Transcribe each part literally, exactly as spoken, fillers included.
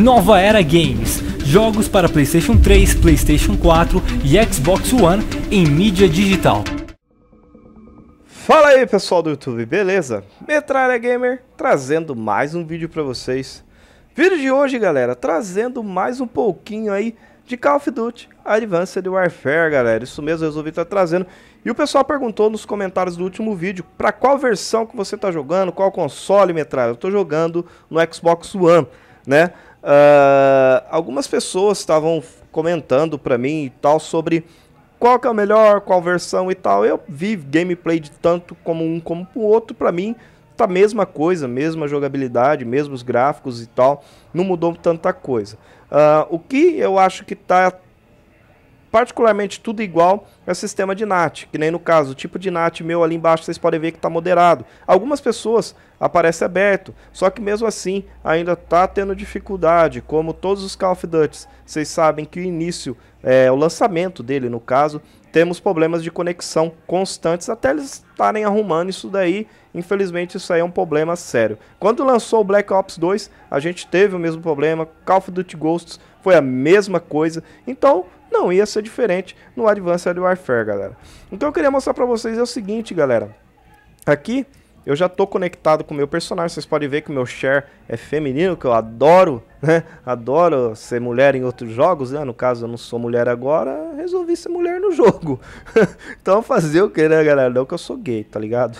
Nova Era Games, jogos para PlayStation três, PlayStation quatro e Xbox One em mídia digital. Fala aí pessoal do YouTube, beleza? Metralha Gamer trazendo mais um vídeo para vocês. Vídeo de hoje, galera, trazendo mais um pouquinho aí de Call of Duty Advanced Warfare, galera. Isso mesmo, eu resolvi estar trazendo. E o pessoal perguntou nos comentários do último vídeo para qual versão que você tá jogando, qual console, Metralha. Eu tô jogando no Xbox One, né? Uh, algumas pessoas estavam comentando para mim e tal sobre qual que é o melhor, qual versão e tal. Eu vi gameplay de tanto como um como o outro, para mim tá a mesma coisa, mesma jogabilidade, mesmos gráficos e tal, não mudou tanta coisa. Uh, o que eu acho que tá particularmente tudo igual é o sistema de NAT, que nem no caso, o tipo de NAT meu ali embaixo vocês podem ver que tá moderado. Algumas pessoas aparece aberto, só que mesmo assim ainda tá tendo dificuldade, como todos os Call of Duty. Vocês sabem que o início, é, o lançamento dele no caso, temos problemas de conexão constantes até eles estarem arrumando isso daí. Infelizmente isso aí é um problema sério. Quando lançou o Black Ops dois, a gente teve o mesmo problema. Call of Duty Ghosts foi a mesma coisa. Então não ia ser diferente no Advanced Warfare, galera. Então eu queria mostrar pra vocês é o seguinte, galera. Aqui eu já tô conectado com o meu personagem. Vocês podem ver que o meu share é feminino, que eu adoro, né? Adoro ser mulher em outros jogos, né? No caso, eu não sou mulher agora, resolvi ser mulher no jogo. Então fazer o que, né, galera? Não que eu sou gay, tá ligado?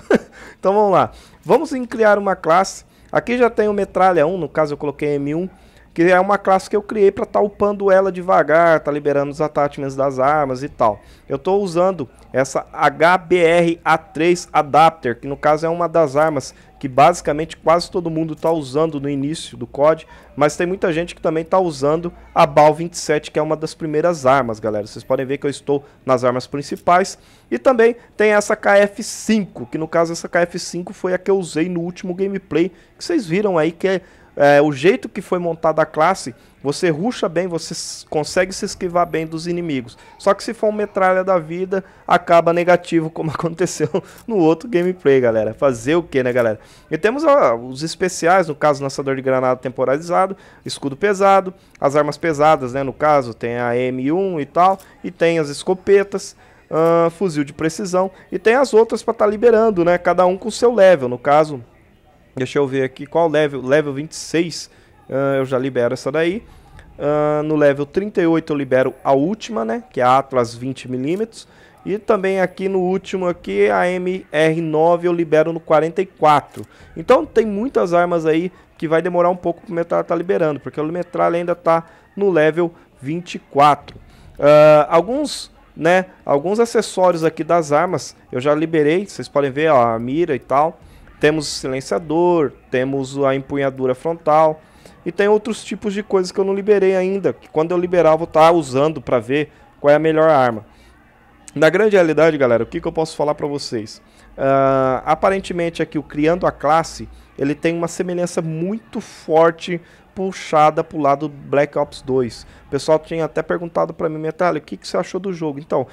Então vamos lá. Vamos em criar uma classe. Aqui já tem o Metralha um, no caso eu coloquei M um, que é uma classe que eu criei pra tá upando ela devagar, tá liberando os attachments das armas e tal. Eu tô usando essa H B R A três Adapter, que no caso é uma das armas que basicamente quase todo mundo tá usando no início do C O D, mas tem muita gente que também tá usando a B A U vinte e sete, que é uma das primeiras armas, galera. Vocês podem ver que eu estou nas armas principais. E também tem essa K F cinco, que no caso essa K F cinco foi a que eu usei no último gameplay, que vocês viram aí que é... É, o jeito que foi montada a classe, você rusha bem, você consegue se esquivar bem dos inimigos. Só que se for um metralha da vida, acaba negativo, como aconteceu no outro gameplay, galera. Fazer o que, né, galera? E temos ó, os especiais, no caso, lançador de granada temporalizado, escudo pesado, as armas pesadas, né, no caso, tem a M um e tal, e tem as escopetas. Uh, fuzil de precisão, e tem as outras para estar tá liberando, né, cada um com o seu level, no caso... Deixa eu ver aqui qual level, level vinte e seis, uh, eu já libero essa daí, uh, no level trinta e oito eu libero a última, né, que é a Atlas vinte milímetros, e também aqui no último aqui, a M R nove eu libero no quarenta e quatro, então tem muitas armas aí que vai demorar um pouco para o Metralha tá liberando, porque o Metralha ainda tá no level vinte e quatro, uh, alguns... né, alguns acessórios aqui das armas eu já liberei, vocês podem ver ó, a mira e tal. Temos silenciador, temos a empunhadura frontal e tem outros tipos de coisas que eu não liberei ainda, que quando eu liberar eu vou estar usando para ver qual é a melhor arma. Na grande realidade, galera, o que, que eu posso falar para vocês? Uh, aparentemente aqui, o criando a classe, ele tem uma semelhança muito forte puxada pro lado do Black Ops dois. O pessoal tinha até perguntado para mim, Metralha, o que, que você achou do jogo? Então...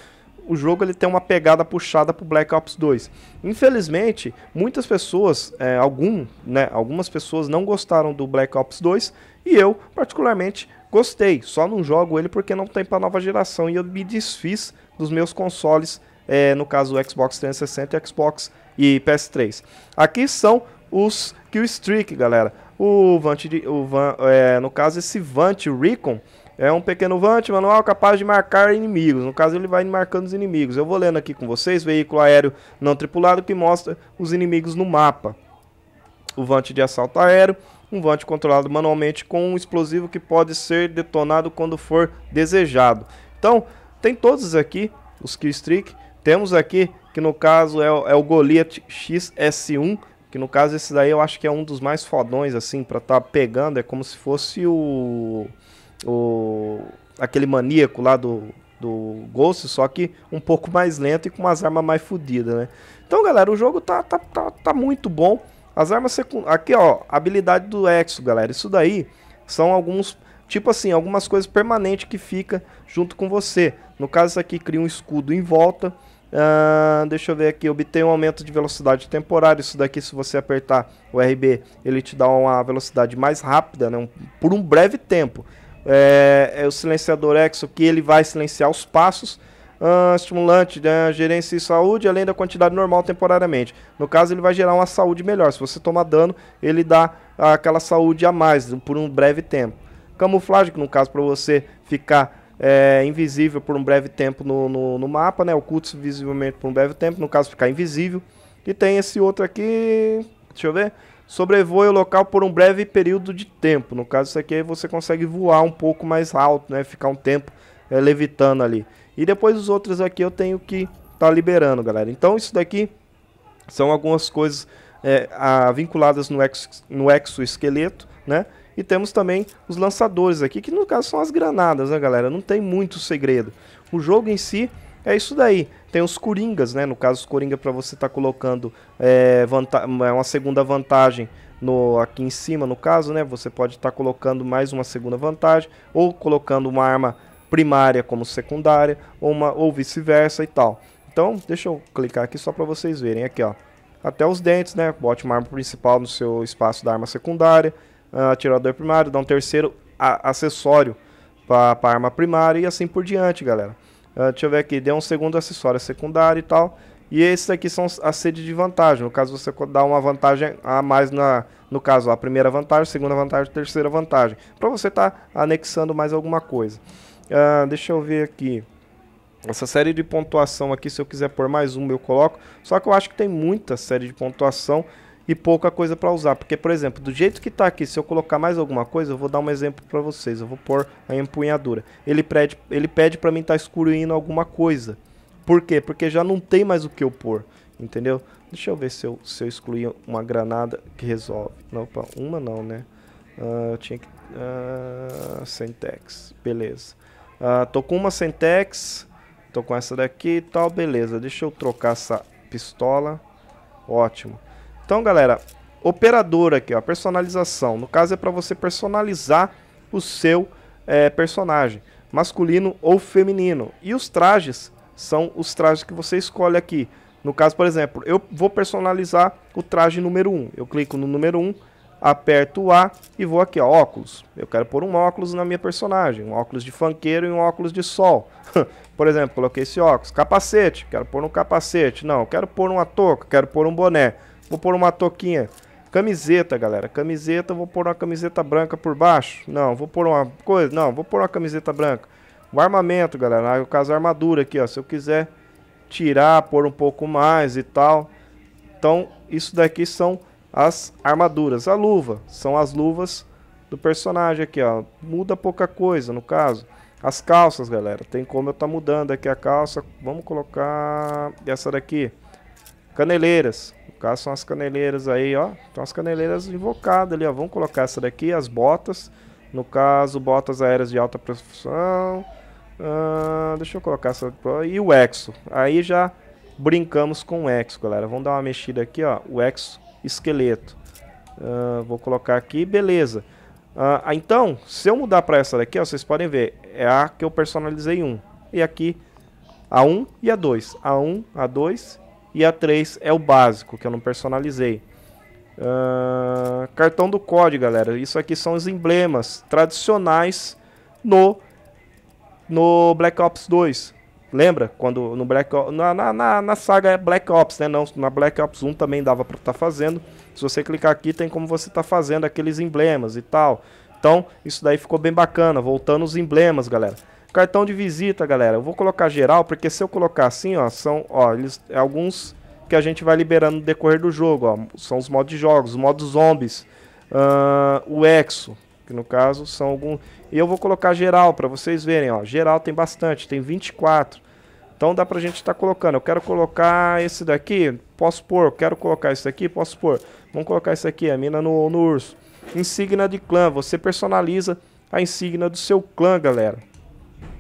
o jogo ele tem uma pegada puxada pro Black Ops dois. Infelizmente, muitas pessoas, é, algum, né, algumas pessoas não gostaram do Black Ops dois e eu, particularmente, gostei. Só não jogo ele porque não tem para nova geração e eu me desfiz dos meus consoles, é, no caso o Xbox trezentos e sessenta e Xbox e P S três. Aqui são os Killstreak, galera. O Vant, o Van, é, no caso esse Vant Recon, é um pequeno vante manual capaz de marcar inimigos. No caso ele vai marcando os inimigos. Eu vou lendo aqui com vocês. Veículo aéreo não tripulado que mostra os inimigos no mapa. O vante de assalto aéreo. Um vante controlado manualmente com um explosivo que pode ser detonado quando for desejado. Então tem todos aqui os Killstreak. Temos aqui que no caso é o, é o Goliat X S um. Que no caso esse daí eu acho que é um dos mais fodões assim para estar tá pegando. É como se fosse o... O, aquele maníaco lá do, do Ghost, só que um pouco mais lento e com umas armas mais fodidas, né? Então, galera, o jogo tá, tá, tá, tá muito bom. As armas secundárias... Aqui, ó, habilidade do Exo, galera. Isso daí são alguns... Tipo assim, algumas coisas permanentes que fica junto com você. No caso, isso aqui cria um escudo em volta. Uh, deixa eu ver aqui, obtém um aumento de velocidade temporário. Isso daqui, se você apertar o R B, ele te dá uma velocidade mais rápida, né? um, por um breve tempo. É, é o silenciador Exo, que ele vai silenciar os passos. Uh, estimulante, né? Gerência e saúde, além da quantidade normal temporariamente. No caso, ele vai gerar uma saúde melhor. Se você tomar dano, ele dá aquela saúde a mais por um breve tempo. Camuflagem, que no caso, para você ficar é, invisível por um breve tempo no, no, no mapa, né? Oculto-se visivelmente por um breve tempo, no caso, ficar invisível. E tem esse outro aqui, deixa eu ver, sobrevoe o local por um breve período de tempo. No caso, isso aqui aí você consegue voar um pouco mais alto, né? Ficar um tempo é, levitando ali. E depois os outros aqui eu tenho que tá liberando, galera. Então isso daqui são algumas coisas é, a, vinculadas no, ex, no exoesqueleto, né? E temos também os lançadores aqui, que no caso são as granadas, né, galera? Não tem muito segredo. O jogo em si é isso daí. Tem os coringas, né? No caso, os coringas para você tá colocando é, uma segunda vantagem no, aqui em cima, no caso, né? Você pode estar tá colocando mais uma segunda vantagem ou colocando uma arma primária como secundária, ou, uma, ou vice-versa e tal. Então, deixa eu clicar aqui só para vocês verem. Aqui, ó, até os dentes, né? Bote uma arma principal no seu espaço da arma secundária, uh, atirador primário, dá um terceiro a, acessório para a arma primária e assim por diante, galera. Uh, deixa eu ver aqui, dê um segundo acessório secundário e tal. E esses aqui são a sede de vantagem. No caso, você dá uma vantagem a mais na, no caso, a primeira vantagem, segunda vantagem, terceira vantagem, para você estar tá anexando mais alguma coisa. Uh, deixa eu ver aqui. Essa série de pontuação aqui, se eu quiser pôr mais uma, eu coloco. Só que eu acho que tem muita série de pontuação e pouca coisa para usar. Porque, por exemplo, do jeito que tá aqui, se eu colocar mais alguma coisa, eu vou dar um exemplo para vocês. Eu vou pôr a empunhadura. Ele pede, ele pede para mim estar tá excluindo alguma coisa. Por quê? Porque já não tem mais o que eu pôr. Entendeu? Deixa eu ver se eu, se eu excluir uma granada que resolve. Não, opa, uma não, né? Uh, eu tinha que... Uh, Sentex. Beleza. Uh, tô com uma Sentex, tô com essa daqui e tal, beleza. Deixa eu trocar essa pistola. Ótimo. Então, galera, operador aqui, ó, personalização. No caso é para você personalizar o seu é, personagem, masculino ou feminino. E os trajes são os trajes que você escolhe aqui. No caso, por exemplo, eu vou personalizar o traje número um. Eu clico no número um. Aperto o A e vou aqui, ó, óculos. Eu quero pôr um óculos na minha personagem. Um óculos de funkeiro e um óculos de sol. Por exemplo, coloquei esse óculos. Capacete, quero pôr um capacete. Não, quero pôr uma touca, quero pôr um boné. Vou pôr uma touquinha. Camiseta, galera. Camiseta, vou pôr uma camiseta branca por baixo. Não, vou pôr uma coisa. Não, vou pôr uma camiseta branca. O armamento, galera. No caso, a armadura aqui, ó. Se eu quiser tirar, pôr um pouco mais e tal. Então, isso daqui são... as armaduras. A luva, são as luvas do personagem aqui, ó. Muda pouca coisa, no caso. As calças, galera, tem como eu tá mudando aqui a calça. Vamos colocar essa daqui. Caneleiras, no caso são as caneleiras aí, ó. Então as caneleiras invocadas ali, ó. Vamos colocar essa daqui, as botas. No caso, botas aéreas de alta pressão. Ah, deixa eu colocar essa. E o Exo. Aí já brincamos com o Exo, galera. Vamos dar uma mexida aqui, ó. O Exo esqueleto, uh, vou colocar aqui, beleza. Uh, então, se eu mudar para essa daqui, ó, vocês podem ver, é a que eu personalizei um. E aqui, a um e a dois. A um, a dois e a três é o básico, que eu não personalizei. Uh, cartão do C O D, galera. Isso aqui são os emblemas tradicionais no, no Black Ops dois. Lembra? Quando no Black Ops, na, na, na saga Black Ops, né? Não, na Black Ops um também dava para estar tá fazendo. Se você clicar aqui, tem como você tá fazendo aqueles emblemas e tal. Então, isso daí ficou bem bacana. Voltando os emblemas, galera. Cartão de visita, galera. Eu vou colocar geral, porque se eu colocar assim, ó, são ó, eles, alguns que a gente vai liberando no decorrer do jogo. Ó, são os modos de jogos, os modos zombies, uh, o Exo. Que no caso são alguns. E eu vou colocar geral para vocês verem, ó. Geral tem bastante, tem vinte e quatro. Então dá pra gente estar tá colocando. Eu quero colocar esse daqui, posso pôr. Eu quero colocar isso aqui, posso pôr. Vamos colocar isso aqui, a mina no, no urso. Insígnia de clã, você personaliza a insígnia do seu clã, galera.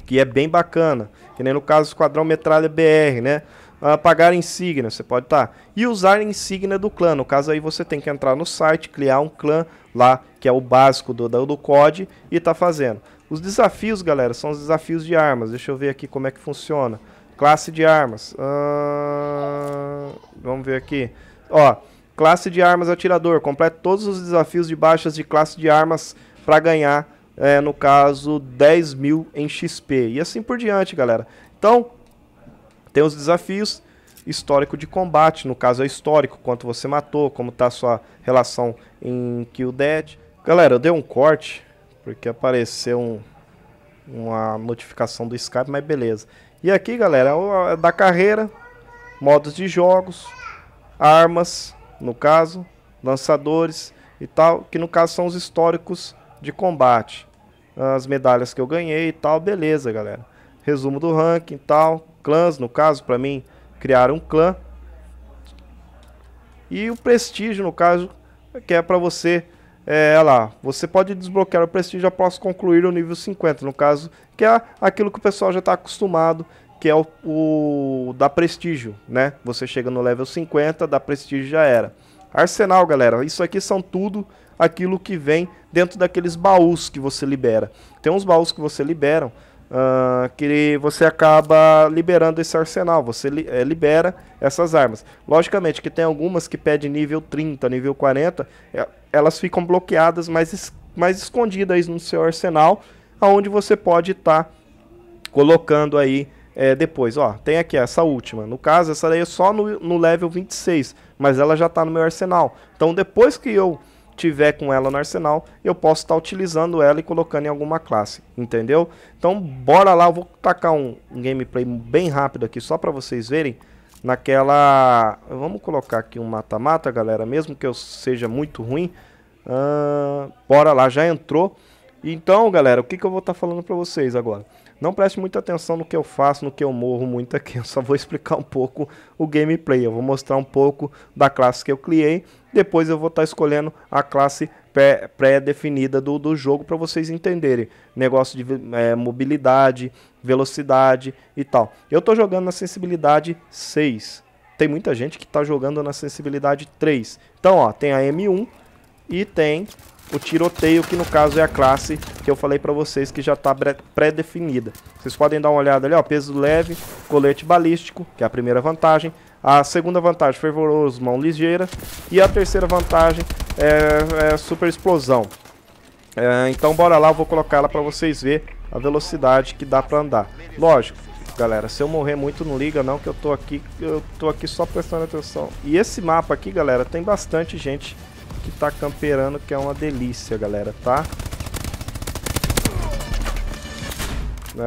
Que é bem bacana. Que nem no caso do esquadrão metralha B R, né? Apagar insígnia, você pode estar. Tá. E usar a insígnia do clã. No caso aí você tem que entrar no site, criar um clã lá, que é o básico do, do C O D, e tá fazendo. Os desafios, galera, são os desafios de armas. Deixa eu ver aqui como é que funciona. Classe de armas. Uh, vamos ver aqui. Ó, classe de armas atirador. Complete todos os desafios de baixas de classe de armas para ganhar, é, no caso, dez mil em X P. E assim por diante, galera. Então, tem os desafios. Histórico de combate, no caso é histórico, quanto você matou, como tá a sua relação em kill dead. Galera, eu dei um corte, porque apareceu um, uma notificação do Skype, mas beleza. E aqui, galera, é da carreira, modos de jogos, armas, no caso, lançadores e tal, que no caso são os históricos de combate. As medalhas que eu ganhei e tal, beleza, galera. Resumo do ranking e tal, clãs, no caso, pra mim, criar um clã. E o prestígio, no caso, que é pra você, é lá, você pode desbloquear o prestígio após concluir o nível cinquenta, no caso, que é aquilo que o pessoal já está acostumado, que é o, o da prestígio, né? Você chega no level cinquenta, da prestígio já era. Arsenal, galera, isso aqui são tudo aquilo que vem dentro daqueles baús que você libera. Tem uns baús que você libera, Uh, que você acaba liberando esse arsenal, você li é, libera essas armas. Logicamente que tem algumas que pedem nível trinta, nível quarenta, é, elas ficam bloqueadas, mas es mais escondidas no seu arsenal, aonde você pode estar tá colocando aí, é, depois. Ó, tem aqui essa última, no caso essa daí é só no, no level vinte e seis, mas ela já está no meu arsenal, então depois que eu tiver com ela no arsenal, eu posso estar tá utilizando ela e colocando em alguma classe, entendeu? Então bora lá, eu vou tacar um, um gameplay bem rápido aqui, só para vocês verem, naquela... Vamos colocar aqui um mata-mata, galera, mesmo que eu seja muito ruim, uh... bora lá, já entrou. Então, galera, o que, que eu vou estar tá falando para vocês agora? Não preste muita atenção no que eu faço, no que eu morro muito aqui, eu só vou explicar um pouco o gameplay, eu vou mostrar um pouco da classe que eu criei, depois eu vou estar escolhendo a classe pré-definida do, do jogo para vocês entenderem, negócio de é, mobilidade, velocidade e tal. Eu estou jogando na sensibilidade seis, tem muita gente que está jogando na sensibilidade três, então ó, tem a M um e tem... o tiroteio, que no caso é a classe que eu falei pra vocês, que já está pré-definida. Vocês podem dar uma olhada ali, ó, peso leve, colete balístico, que é a primeira vantagem. A segunda vantagem, fervoroso, mão ligeira. E a terceira vantagem é, é super explosão. É, então bora lá, eu vou colocar ela pra vocês verem a velocidade que dá pra andar. Lógico, galera, se eu morrer muito não liga não, que eu tô aqui, eu tô aqui só prestando atenção. E esse mapa aqui, galera, tem bastante gente que tá camperando, que é uma delícia, galera, tá?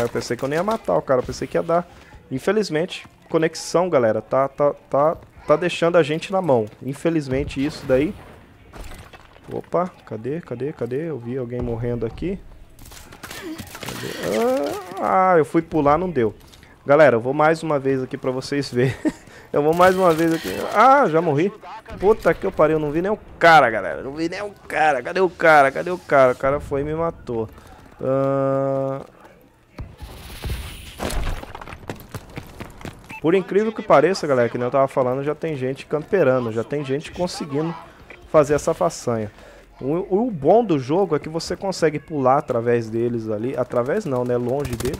Eu pensei que eu nem ia matar o cara, eu pensei que ia dar. Infelizmente, conexão, galera, tá, tá, tá, tá deixando a gente na mão. Infelizmente isso daí. Opa, cadê, cadê, cadê? Eu vi alguém morrendo aqui. Cadê? Ah, eu fui pular, não deu. Galera, eu vou mais uma vez aqui pra vocês verem. Eu vou mais uma vez aqui. Ah, já morri. Puta que eu parei, eu não vi nem o cara, galera. Não vi nem o cara. Cadê o cara? Cadê o cara? O cara foi e me matou. Uh... Por incrível que pareça, galera, que nem eu tava falando, já tem gente camperando. Já tem gente conseguindo fazer essa façanha. O, o bom do jogo é que você consegue pular através deles ali. Através não, né? Longe deles.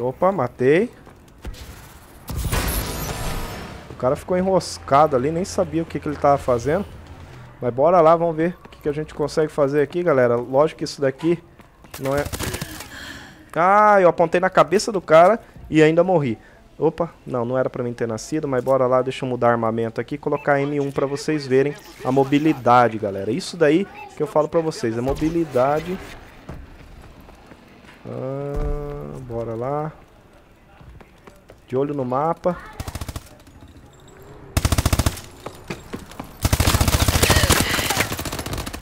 Opa, matei. O cara ficou enroscado ali, nem sabia o que, que ele tava fazendo. Mas bora lá, vamos ver o que, que a gente consegue fazer aqui, galera. Lógico que isso daqui não é... Ah, eu apontei na cabeça do cara e ainda morri. Opa, não, não era pra mim ter nascido, mas bora lá, deixa eu mudar armamento aqui e colocar M um pra vocês verem a mobilidade, galera. Isso daí que eu falo pra vocês, a mobilidade... Ah... Bora lá. De olho no mapa.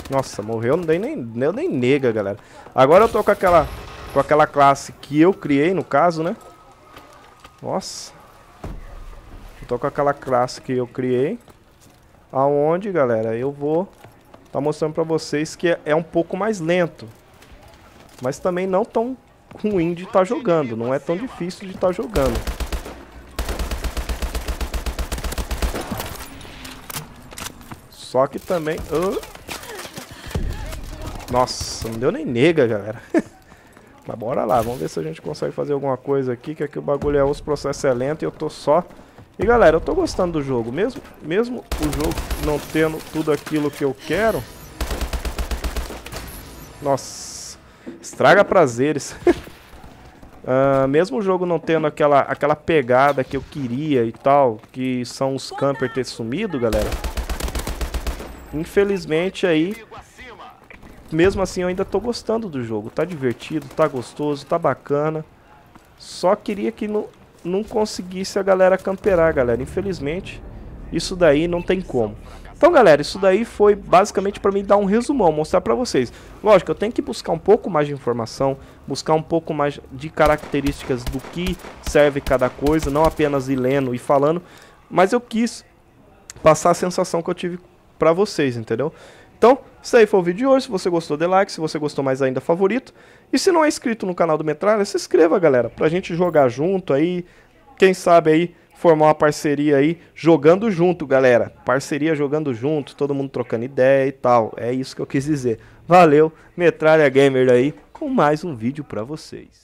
Nossa, morreu, não dei nem, eu nem nega, galera. Agora eu tô com aquela, com aquela classe que eu criei, no caso, né? Nossa. Eu tô com aquela classe que eu criei. Aonde, galera, eu vou tá mostrando pra vocês que é, é um pouco mais lento. Mas também não tão... ruim de estar jogando, não é tão difícil de estar jogando. Só que também... Oh. Nossa, não deu nem nega, galera. Mas bora lá, vamos ver se a gente consegue fazer alguma coisa aqui, que aqui o bagulho é osso, o processo é lento e eu tô só... E galera, eu tô gostando do jogo, mesmo, mesmo o jogo não tendo tudo aquilo que eu quero. Nossa, estraga prazeres. uh, mesmo o jogo não tendo aquela, aquela pegada que eu queria e tal, que são os camper ter sumido, galera. Infelizmente aí... Mesmo assim eu ainda tô gostando do jogo, tá divertido, tá gostoso, tá bacana. Só queria que não, não conseguisse a galera camperar, galera. Infelizmente, isso daí não tem como. Então galera, isso daí foi basicamente pra mim dar um resumão, mostrar pra vocês. Lógico, eu tenho que buscar um pouco mais de informação, buscar um pouco mais de características do que serve cada coisa, não apenas ir lendo e falando. Mas eu quis passar a sensação que eu tive pra vocês, entendeu? Então, isso aí foi o vídeo de hoje. Se você gostou, dê like. Se você gostou mais ainda, favorito. E se não é inscrito no canal do Metralha, se inscreva, galera, pra gente jogar junto aí. Quem sabe aí, formar uma parceria aí, jogando junto, galera. Parceria jogando junto, todo mundo trocando ideia e tal. É isso que eu quis dizer. Valeu, Metralha Gamer aí, com mais um vídeo pra vocês.